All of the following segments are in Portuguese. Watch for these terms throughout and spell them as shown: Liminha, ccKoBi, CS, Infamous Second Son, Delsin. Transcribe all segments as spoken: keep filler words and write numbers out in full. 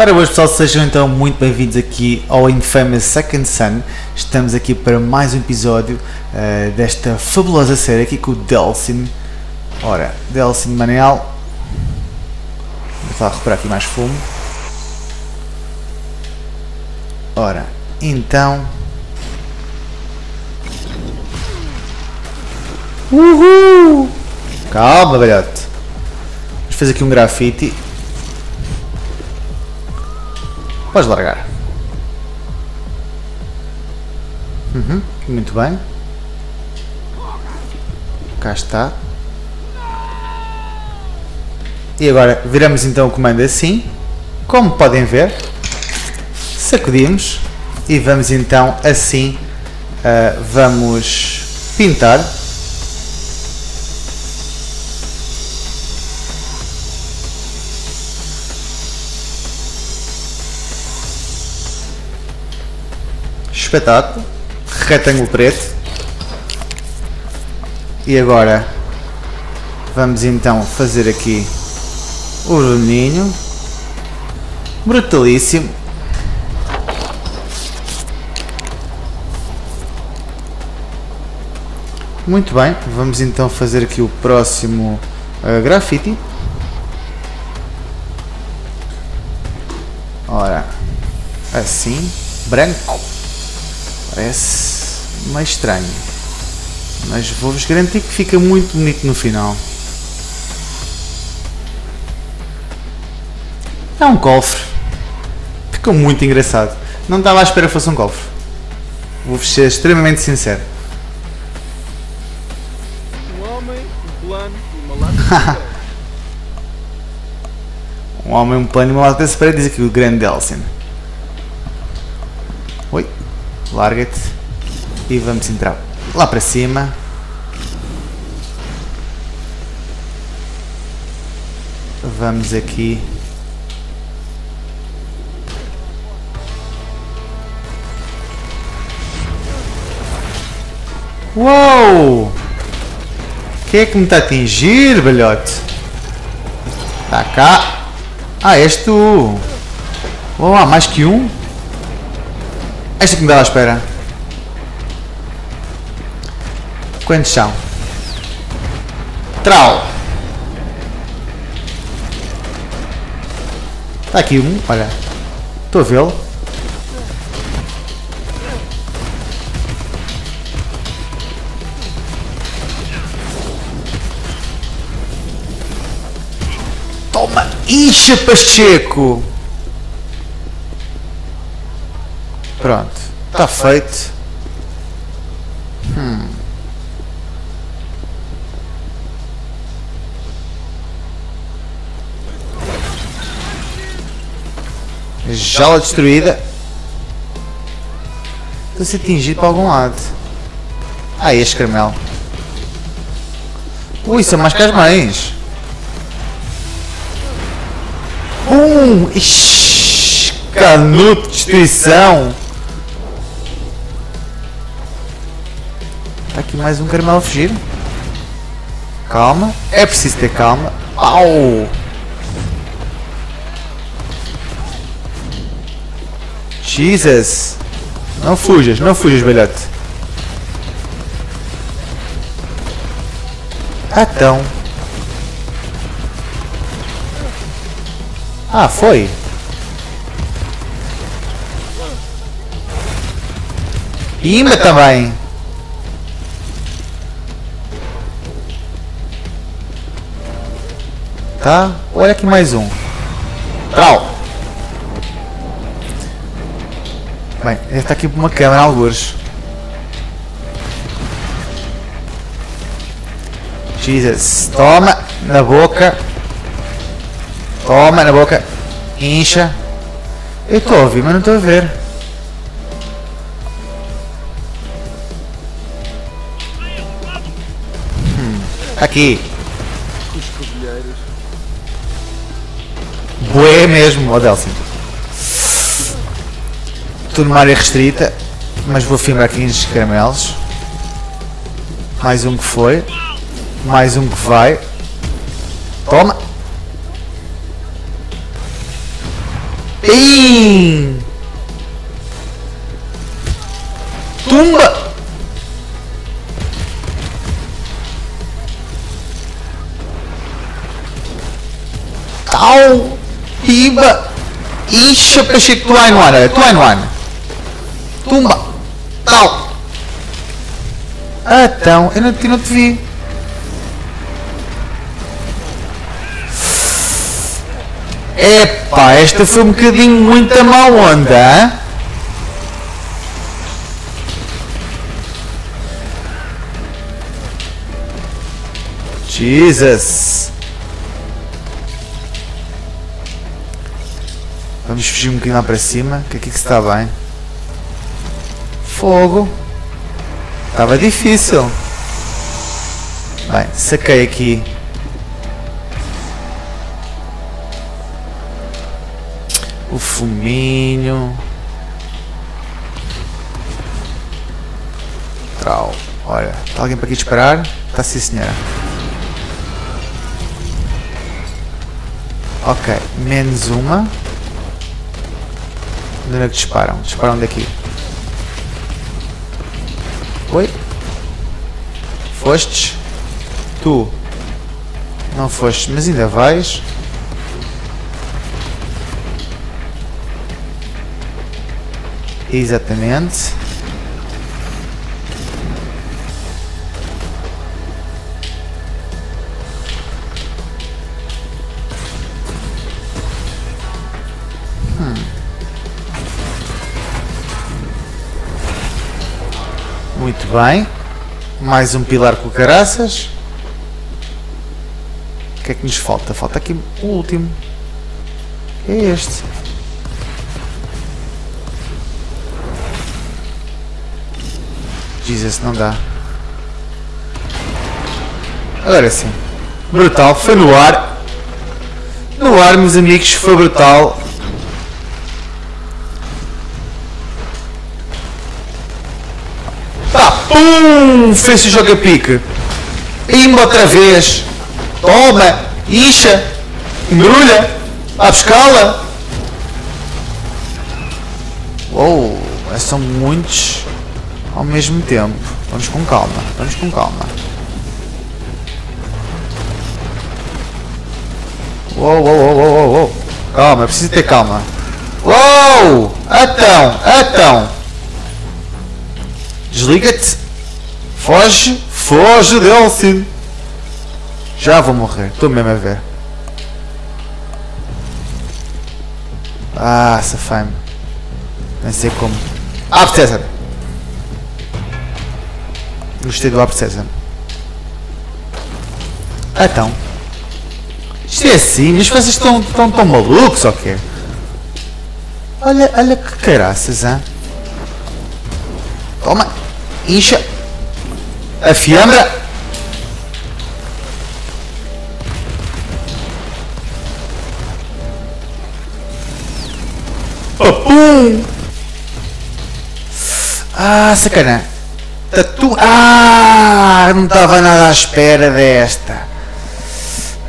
Ora boas pessoal, sejam então muito bem-vindos aqui ao Infamous Second Son. Estamos aqui para mais um episódio uh, desta fabulosa série aqui com o Delsin. Ora, Delsin Manuel. Vou só recuperar aqui mais fumo. Ora, então... Uhul! Calma, velhote. Vamos fazer aqui um grafite. Podes largar. Uhum, muito bem. Cá está. E agora viramos então o comando assim. Como podem ver, sacudimos e vamos então assim. Uh, vamos pintar. Espetáculo, retângulo preto. E agora vamos então fazer aqui o vermelhinho, brutalíssimo. Muito bem, vamos então fazer aqui o próximo uh, grafite. Ora, assim, branco. Parece meio estranho, mas vou-vos garantir que fica muito bonito no final. É um cofre. Ficou muito engraçado. Não estava à espera que fosse um cofre. Vou-vos ser extremamente sincero. Um homem, um plano e uma lata de spray. Um homem, um plano e uma lata de spray, diz aqui o grande Delsin. Oi. Larga-te e vamos entrar lá para cima. Vamos aqui. Uou! Quem é que me está a atingir, velhote? Está cá. Ah, és tu. Uou, há mais que um. Esta que me dá à espera. Quantos são? Trau! Está aqui um, olha. Estou a vê-lo. Toma! Ixa, Pacheco! Pronto, está feito. Hum. Jaula destruída. Estou a ser atingido para algum lado. Ah, este caramelo. Ui, são mais que as mães. Bum! Canudo de destruição. Aqui mais um caramelo a fugir. Calma, é preciso ter calma. Pau! Jesus! Não fujas, não fujas, velhote. Então. Ah, foi! Pimba também! Tá? Olha aqui mais um. Trau! Bem, ele está aqui por uma câmera, algures. Jesus! Toma na boca! Toma na boca! Incha! Eu estou a ouvir, mas não estou a ver. Hum, aqui! Bué mesmo, ó Delsin. Estou numa área restrita, mas vou filmar aqui uns caramelos. Mais um que foi. Mais um que vai. Toma! Sim! Tumba! Au! Riba! Ixi, eu pechei tu vai no ar, tu vai no ar. Tumba! Tal! Ah, então, eu não te, não te vi. Epá, esta foi um bocadinho muita má onda, hein? Jesus! Vamos fugir um bocadinho lá para cima, que aqui que está bem. Fogo! Estava difícil. Bem, saquei aqui. O fuminho. Trau. Olha, está alguém para aqui disparar? Está sim, senhora. Ok, menos uma. Onde é que disparam? Disparam daqui. Oi? Fostes? Tu? Não foste, mas ainda vais. Exatamente. Hum. Muito bem. Mais um pilar com caraças. O que é que nos falta? Falta aqui o último. É este. Jesus, não dá. Agora sim. Brutal, foi no ar. No ar, meus amigos, foi brutal. Tá, pum! Fez o jogo a pique. Pimba outra vez. Toma, incha, embrulha, a buscá-la. Uou, são muitos. Ao mesmo tempo, vamos com calma, vamos com calma. Uou, uou, uou, uou, uou. Calma, preciso ter calma. Uou, então, então. Desliga-te. Foge, foge, Delsin. Já vou morrer, estou mesmo a ver. Ah, safai-me. Nem sei como. Ah, César. Gostei do Abscessa. Então. Isto é assim, mas vocês estão tão, tão malucos ou quê? Olha, olha que caraças, hein? Toma! Incha! A fiambra! Papum! Ah, sacana! Tatu... Ah, não estava nada à espera desta.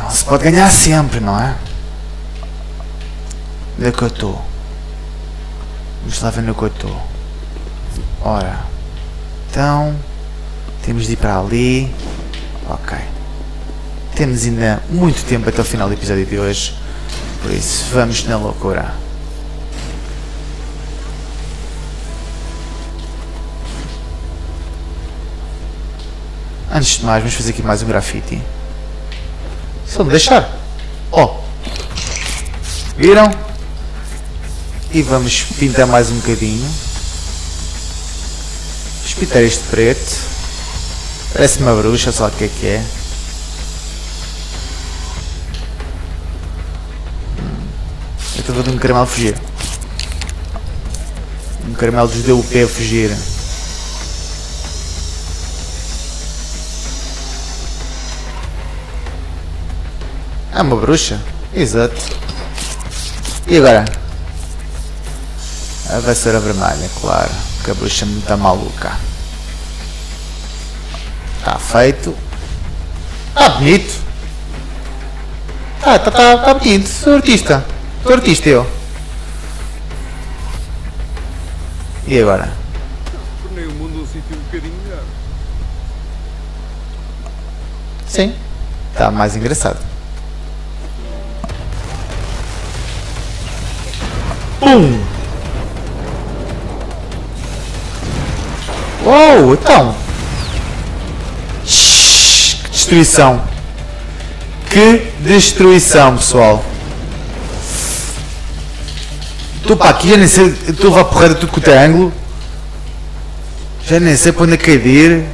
Não se pode ganhar sempre, não é? Onde é que eu estou? Vamos lá ver onde é que eu estou. Ora. Então... Temos de ir para ali. Ok. Temos ainda muito tempo até o final do episódio de hoje. Por isso, vamos na loucura. Antes de mais, vamos fazer aqui mais um grafite. Se me deixar. Oh. Viram? E vamos pintar mais um bocadinho. Vamos pintar este preto. Parece uma bruxa, só o que é que é. Eu estou vendo um caramelo fugir. Um caramelo dos D U P a fugir. É uma bruxa? Exato. E agora? A vassoura vermelha, claro. Porque a bruxa é muito maluca. Está feito. Está bonito. Está, está, está, está bonito. Sou artista. Sou artista eu. E agora? Tornei o mundo um sítio um bocadinho melhor. Sim, está mais engraçado. Um! Uou, então! Shhh, que destruição! Que destruição, pessoal! Estou para aqui, já nem sei, estou a porrada tudo com o teu ângulo. Já nem sei para onde é cair.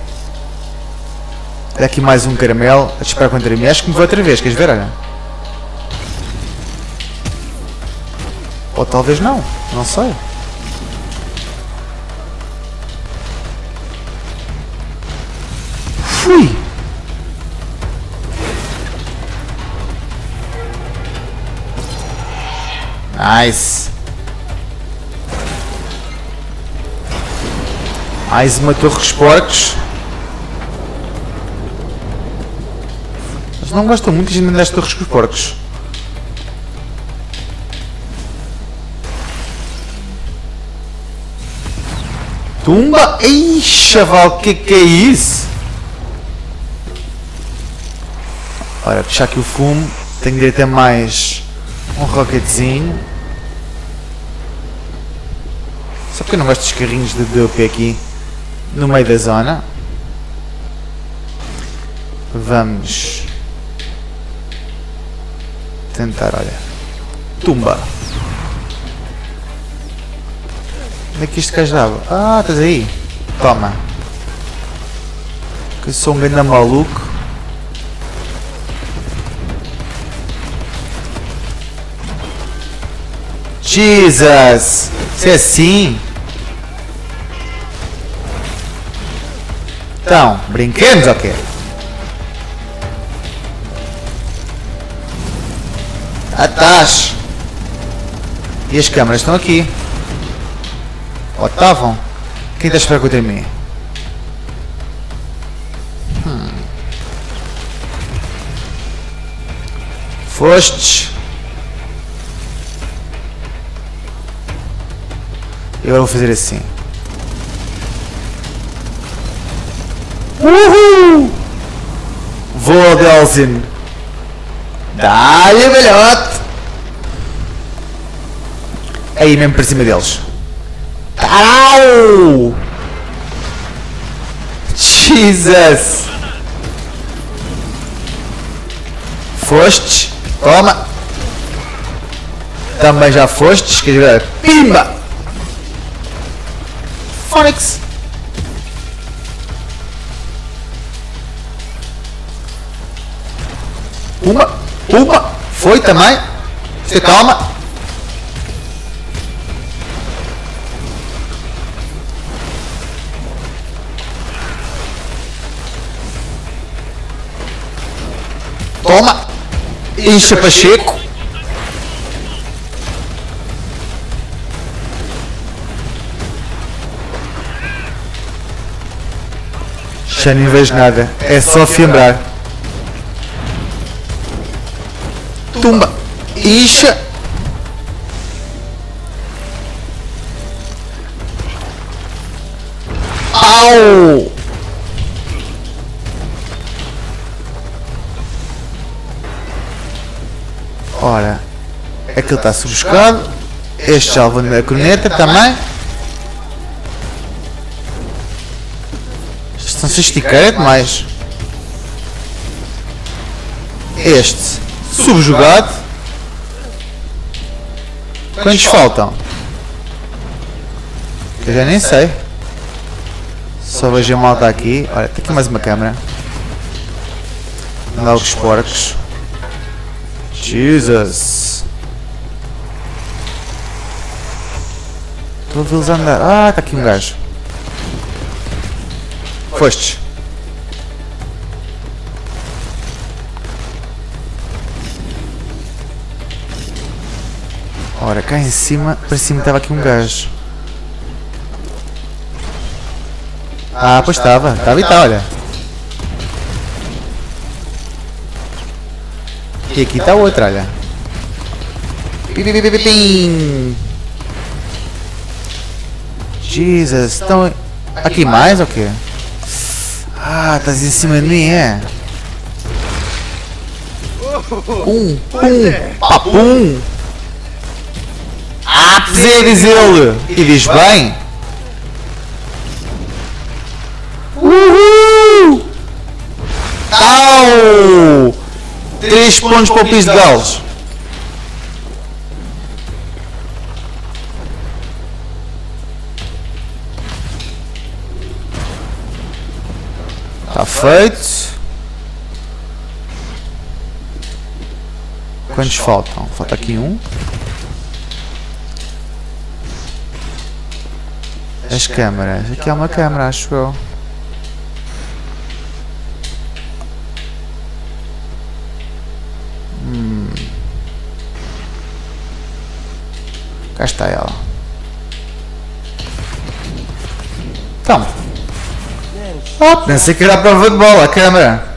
Dá aqui mais um caramelo, a disparar contra mim. Acho que me vou outra vez, queres ver, olha? Ou talvez não, não sei. Fui! Nice! Mais uma torre dos porcos. Eles não gostam muito de mandar as torres com os porcos. Tumba! Ei, chaval, que que é isso? Ora, puxar aqui o fumo. Tenho direito a mais um rocketzinho. Só porque eu não gosto dos carrinhos de D O P aqui no meio da zona. Vamos tentar, olha. Tumba! Onde é que este gajo dava? Ah, estás aí? Toma! Que sou um grande maluco. Jesus! Se é assim? Então, brinquemos ou quê? Atrás! E as câmaras estão aqui. Ó, estavam? Quem está a esperar contra mim? Hum. Fostes. E agora vou fazer assim. Uhul! Vou, Delsin! Dá-lhe, velhote! Aí mesmo para cima deles. Au! Jesus! Fostes? Toma! Também já fostes? Quer ver? Pimba! Fónix! Uma! Uma! Foi também! Você calma! Toma! Incha Pacheco! Já nem vejo nada, é só fiambrar. Tumba! Incha! Au! Ora, aquele está subjugado. Este já levou na corneta também. Estes estão-se a esticar, é demais. Este subjugado. Quantos faltam? Eu já nem sei. Só vejo a malta aqui. Olha, tem aqui mais uma câmera. Lá os porcos. Jesus! Estou a vê-los andar. Ah, está aqui um gajo. Fostes. Ora, cá em cima, para cima estava aqui um gajo. Ah, pois estava. Estava e está, olha. E aqui está outra, olha. Jesus, estão aqui mais ou quê? Ah, tá em cima de mim, é? Pum, pum, papum! Ah, eles ele! Eles vêm? Uhul! Tau! Três pontos para o Pisgalos. Tá feito. Quantos faltam? Falta aqui um. As câmaras. Aqui há uma câmera, acho eu. Hum. Cá está ela. Então. Oh, pensei que era prova de bola a câmera.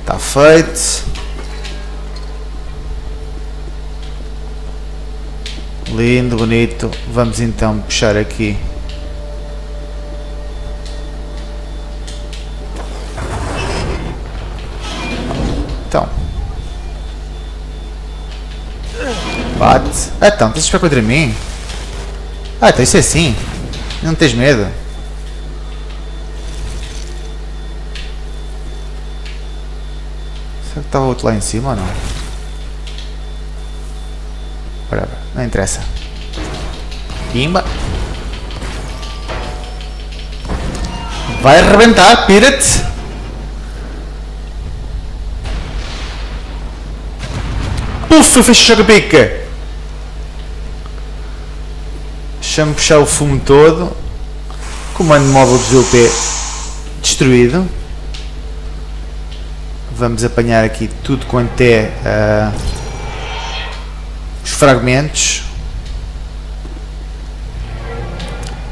Está feito. Lindo, bonito. Vamos então puxar aqui. Então. Bate. Ah, então, tens de ficar contra mim? Ah, então isso é assim. Não tens medo? Será que estava outro lá em cima ou não? Não interessa. Pimba. Vai arrebentar, pira-te. Pulso, fecha a pica. Deixa-me puxar o fumo todo. Comando móvel do G P destruído. Vamos apanhar aqui tudo quanto é... Uh, fragmentos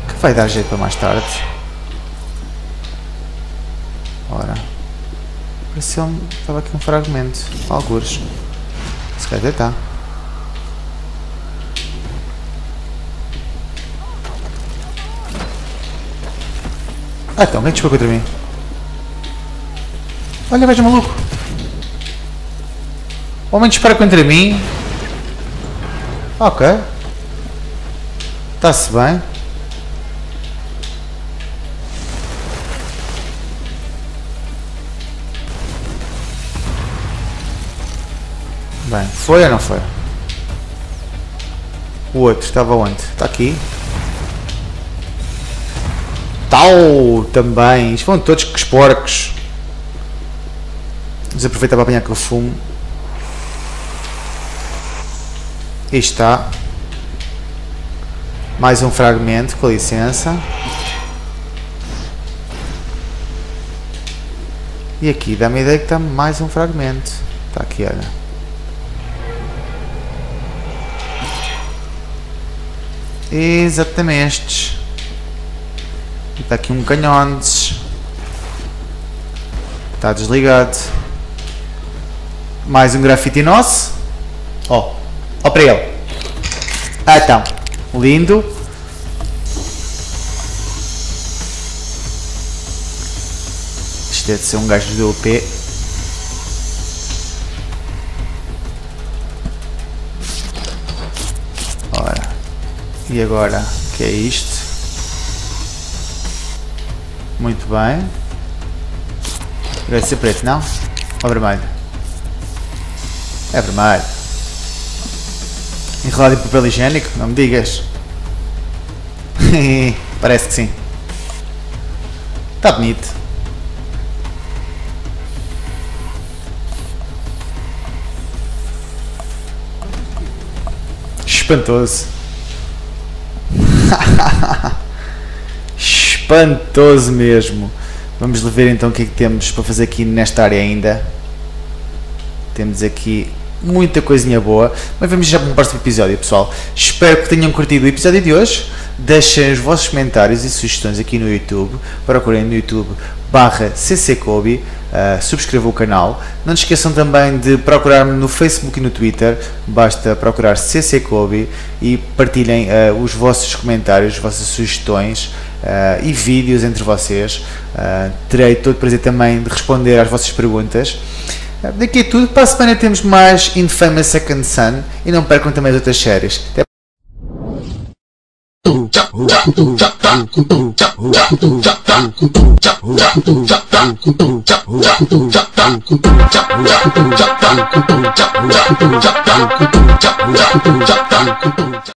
que vai dar jeito para mais tarde. Ora, pareceu-me que estava aqui um fragmento, algures. Se calhar está. Ah, então, quem desculpa contra mim? Olha, veja maluco. O homem dispara contra mim. Ok, está-se bem. Bem, foi ou não foi? O outro estava onde? Está aqui. Tal, também. Isto vão todos que os porcos. Desaproveita para apanhar que eu fumo. Aí está. Mais um fragmento, com licença. E aqui, dá-me a ideia que está mais um fragmento. Está aqui, olha. Exatamente. Está aqui um canhão. Está desligado. Mais um grafite nosso. Ó. Oh. Ó para ele. Ah, então. Lindo. Isto deve ser um gajo do O P. Ora. E agora? O que é isto? Muito bem. Deve ser preto, não? Ou vermelho? É vermelho. Enrolado em papel higiênico? Não me digas. Parece que sim. Está bonito. Espantoso. Espantoso mesmo. Vamos ver então o que é que temos para fazer aqui nesta área ainda. Temos aqui... muita coisinha boa, mas vamos já para o próximo episódio, pessoal. Espero que tenham curtido o episódio de hoje. Deixem os vossos comentários e sugestões aqui no YouTube. Procurem no YouTube barra ccKoBi, uh, subscreva o canal. Não se esqueçam também de procurar-me no Facebook e no Twitter, basta procurar ccKoBi, e partilhem uh, os vossos comentários, as vossas sugestões uh, e vídeos entre vocês. Uh, terei todo o prazer também de responder às vossas perguntas. Uh, daqui é tudo, para a semana temos mais Infamous Second Son e não percam também as outras séries. Até Jump, jump, jump,